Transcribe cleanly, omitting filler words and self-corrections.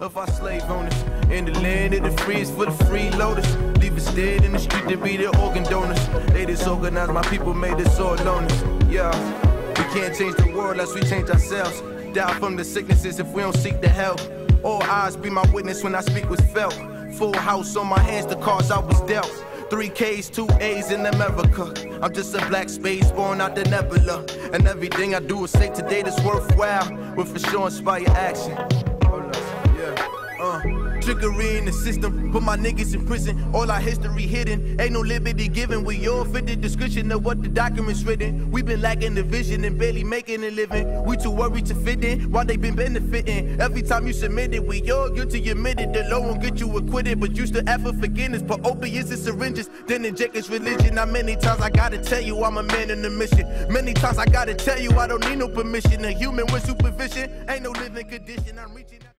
of our slave owners. In the land of the free is for the freeloaders. Leave us dead in the street to be the organ donors. They disorganized, my people made us all loners. Yeah, we can't change the world unless we change ourselves. Die from the sicknesses if we don't seek the help. All eyes be my witness when I speak was felt. Full house on my hands, the cards I was dealt. 3 Ks, 2 As in America. I'm just a black space born out the nebula. And everything I do is say today that's worthwhile. Will for sure inspire action. Trickery in the system, put my niggas in prison. All our history hidden, ain't no liberty given. We all fit the description of what the document's written. We been lacking the vision and barely making a living. We too worried to fit in, while they been benefiting. Every time you submit it, we all guilty admitted. The law won't get you acquitted, but you still ask for forgiveness. Put opiates and syringes, then inject its religion. Now many times I gotta tell you I'm a man in a mission. Many times I gotta tell you I don't need no permission. A human with supervision, ain't no living condition, I'm reaching out.